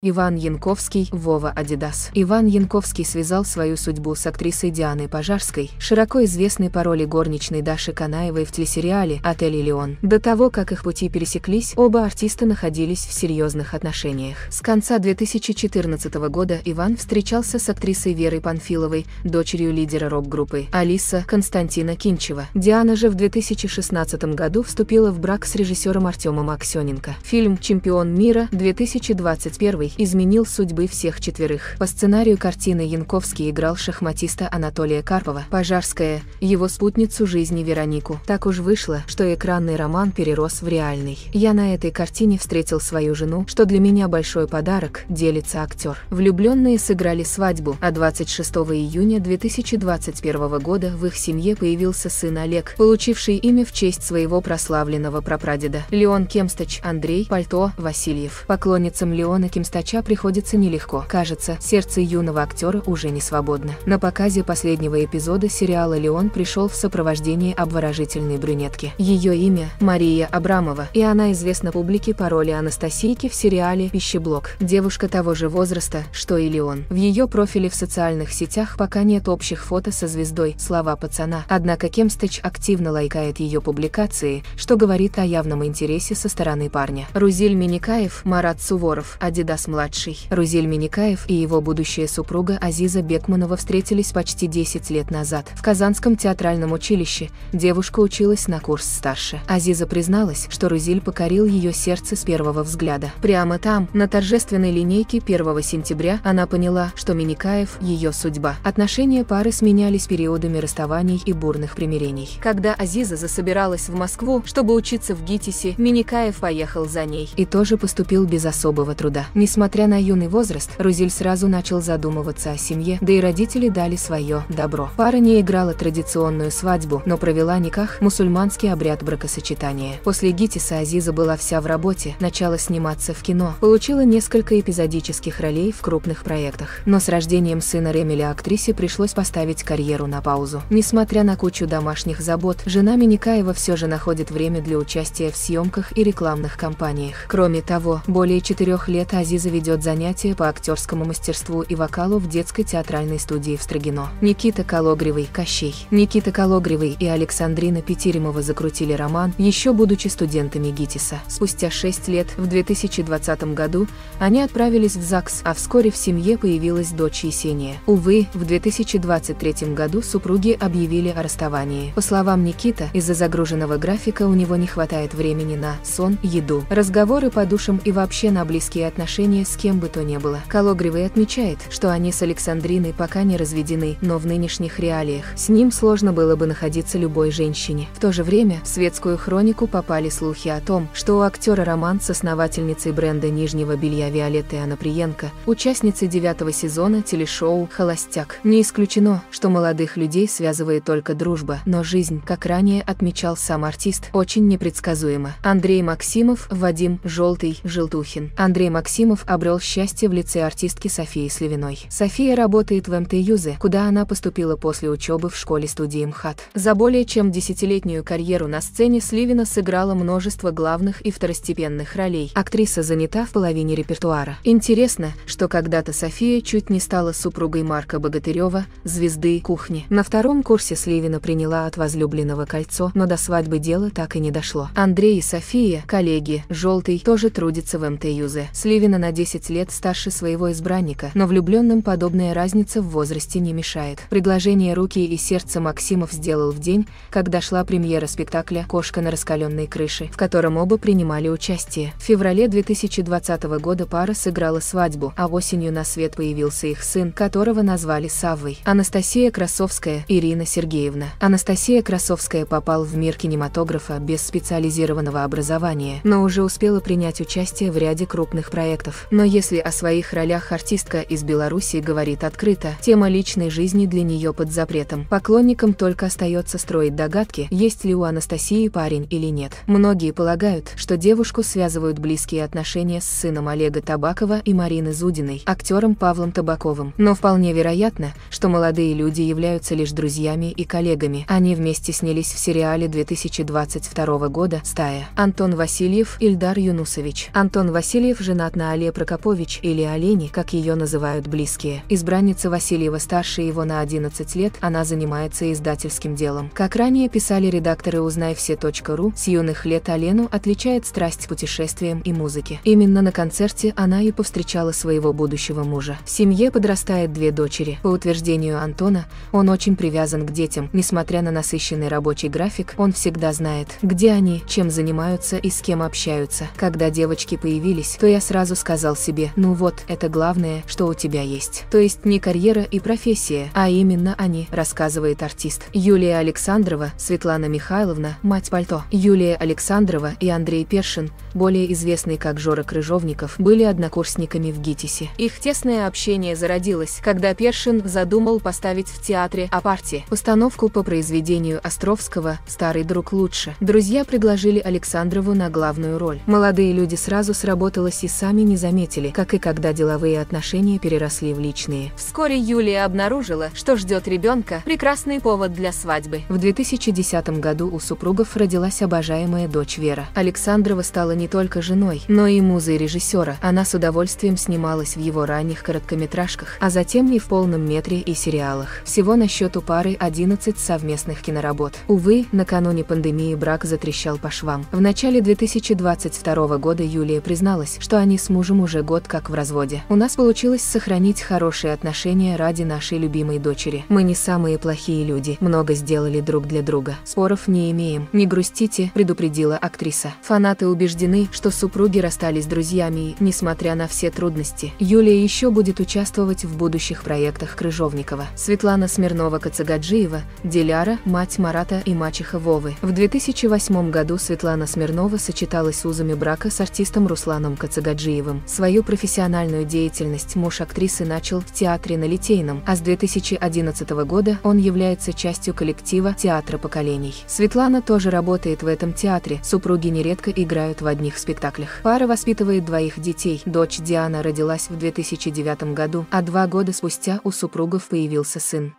Иван Янковский, Вова Адидас. Иван Янковский связал свою судьбу с актрисой Дианой Пожарской, широко известной по роли горничной Даши Канаевой в телесериале «Отель Элеон». До того, как их пути пересеклись, оба артиста находились в серьезных отношениях. С конца 2014 года Иван встречался с актрисой Верой Панфиловой, дочерью лидера рок-группы «Алиса» Константина Кинчева. Диана же в 2016 году вступила в брак с режиссером Артемом Аксененко. Фильм «Чемпион мира» 2021 изменил судьбы всех четверых. По сценарию картины Янковский играл шахматиста Анатолия Карпова, Пожарская — его спутницу жизни Веронику. Так уж вышло, что экранный роман перерос в реальный. «Я на этой картине встретил свою жену, что для меня большой подарок», делится актер. Влюбленные сыграли свадьбу, а 26 июня 2021 года в их семье появился сын Олег, получивший имя в честь своего прославленного прапрадеда. Леон Кемстач, Андрей, Пальто, Васильев. Поклонницам Леона Кемстача приходится нелегко. Кажется, сердце юного актера уже не свободно. На показе последнего эпизода сериала «Леон» пришел в сопровождении обворожительной брюнетки. Ее имя – Мария Абрамова, и она известна публике по роли Анастасийки в сериале «Пищеблок». Девушка того же возраста, что и Леон. В ее профиле в социальных сетях пока нет общих фото со звездой, слова пацана. Однако Кемстач активно лайкает ее публикации, что говорит о явном интересе со стороны парня. Рузиль Минникаев, Марат Суворов, Адидас младший. Рузиль Минникаев и его будущая супруга Азиза Бекманова встретились почти 10 лет назад в Казанском театральном училище. Девушка училась на курс старше. Азиза призналась, что Рузиль покорил ее сердце с первого взгляда. Прямо там, на торжественной линейке 1 сентября, она поняла, что Минникаев – ее судьба. Отношения пары сменялись периодами расставаний и бурных примирений. Когда Азиза засобиралась в Москву, чтобы учиться в ГИТИСе, Минникаев поехал за ней и тоже поступил без особого труда. Несмотря на юный возраст, Рузиль сразу начал задумываться о семье, да и родители дали свое добро. Пара не играла традиционную свадьбу, но провела никах, мусульманский обряд бракосочетания. После ГИТИСа Азиза была вся в работе, начала сниматься в кино, получила несколько эпизодических ролей в крупных проектах. Но с рождением сына Ремеля актрисе пришлось поставить карьеру на паузу. Несмотря на кучу домашних забот, жена Минникаева все же находит время для участия в съемках и рекламных кампаниях. Кроме того, более 4 лет Азиза ведет занятия по актерскому мастерству и вокалу в детской театральной студии в Строгино. Никита Кологривый, Кощей. Никита Кологривый и Александрина Петеримова закрутили роман, еще будучи студентами ГИТИСа. Спустя 6 лет, в 2020 году, они отправились в ЗАГС, а вскоре в семье появилась дочь Есения. Увы, в 2023 году супруги объявили о расставании. По словам Никиты, из-за загруженного графика у него не хватает времени на сон, еду, разговоры по душам и вообще на близкие отношения с кем бы то ни было. Кологривый отмечает, что они с Александриной пока не разведены, но в нынешних реалиях с ним сложно было бы находиться любой женщине. В то же время в светскую хронику попали слухи о том, что у актера роман с основательницей бренда нижнего белья Виолетты Анаприенко, участницей 9 сезона телешоу «Холостяк». Не исключено, что молодых людей связывает только дружба, но жизнь, как ранее отмечал сам артист, очень непредсказуема. Андрей Максимов, Вадим «Желтый» Желтухин. Андрей Максимов обрел счастье в лице артистки Софии Сливиной. София работает в МТЮЗе, куда она поступила после учебы в школе-студии МХАТ. За более чем 10-летнюю карьеру на сцене Сливина сыграла множество главных и второстепенных ролей. Актриса занята в половине репертуара. Интересно, что когда-то София чуть не стала супругой Марка Богатырева, звезды кухни. На втором курсе Сливина приняла от возлюбленного кольцо, но до свадьбы дело так и не дошло. Андрей и София, коллеги «Желтый», тоже трудятся в МТЮЗе. Сливина на 10 лет старше своего избранника, но влюбленным подобная разница в возрасте не мешает. Предложение руки и сердца Максимов сделал в день, когда шла премьера спектакля «Кошка на раскаленной крыше», в котором оба принимали участие. В феврале 2020 года пара сыграла свадьбу, а осенью на свет появился их сын, которого назвали Саввой. Анастасия Красовская, Ирина Сергеевна. Анастасия Красовская попала в мир кинематографа без специализированного образования, но уже успела принять участие в ряде крупных проектов. Но если о своих ролях артистка из Беларуси говорит открыто, тема личной жизни для нее под запретом. Поклонникам только остается строить догадки, есть ли у Анастасии парень или нет. Многие полагают, что девушку связывают близкие отношения с сыном Олега Табакова и Марины Зудиной, актером Павлом Табаковым. Но вполне вероятно, что молодые люди являются лишь друзьями и коллегами. Они вместе снялись в сериале 2022 года «Стая». Антон Васильев, Ильдар Юнусович. Антон Васильев женат на Олеге Мария Прокопович, или Олени, как ее называют близкие. Избранница Васильева старше его на 11 лет, она занимается издательским делом. Как ранее писали редакторы узнайвсе.ру, с юных лет Олену отличает страсть к путешествиям и музыке. Именно на концерте она и повстречала своего будущего мужа. В семье подрастает две дочери. По утверждению Антона, он очень привязан к детям. Несмотря на насыщенный рабочий график, он всегда знает, где они, чем занимаются и с кем общаются. Когда девочки появились, то я сразу сказал себе: ну вот, это главное, что у тебя есть. То есть не карьера и профессия, а именно они, рассказывает артист. Юлия Александрова, Светлана Михайловна, мать пальто. Юлия Александрова и Андрей Першин, более известный как Жора Крыжовников, были однокурсниками в ГИТИСе. Их тесное общение зародилось, когда Першин задумал поставить в театре «Апарти» постановку по произведению Островского «Старый друг лучше». Друзья предложили Александрову на главную роль. Молодые люди сразу сработалось и сами не заметили, как и когда деловые отношения переросли в личные. Вскоре Юлия обнаружила, что ждет ребенка, прекрасный повод для свадьбы. В 2010 году у супругов родилась обожаемая дочь Вера. Александрова стала не только женой, но и музой режиссера. Она с удовольствием снималась в его ранних короткометражках, а затем и в полном метре и сериалах. Всего на счет у пары 11 совместных киноработ. Увы, накануне пандемии брак затрещал по швам. В начале 2022 года Юлия призналась, что они с мужем уже год как в разводе. «У нас получилось сохранить хорошие отношения ради нашей любимой дочери. Мы не самые плохие люди, много сделали друг для друга. Споров не имеем, не грустите», – предупредила актриса. Фанаты убеждены, что супруги расстались друзьями и, несмотря на все трудности, Юлия еще будет участвовать в будущих проектах Крыжовникова. Светлана Смирнова-Кацагаджиева, Диляра, мать Марата и мачеха Вовы. В 2008 году Светлана Смирнова сочеталась узами брака с артистом Русланом Кацагаджиевым. Свою профессиональную деятельность муж актрисы начал в театре на Литейном, а с 2011 года он является частью коллектива «Театра поколений». Светлана тоже работает в этом театре, супруги нередко играют в одних спектаклях. Пара воспитывает двоих детей, дочь Диана родилась в 2009 году, а 2 года спустя у супругов появился сын.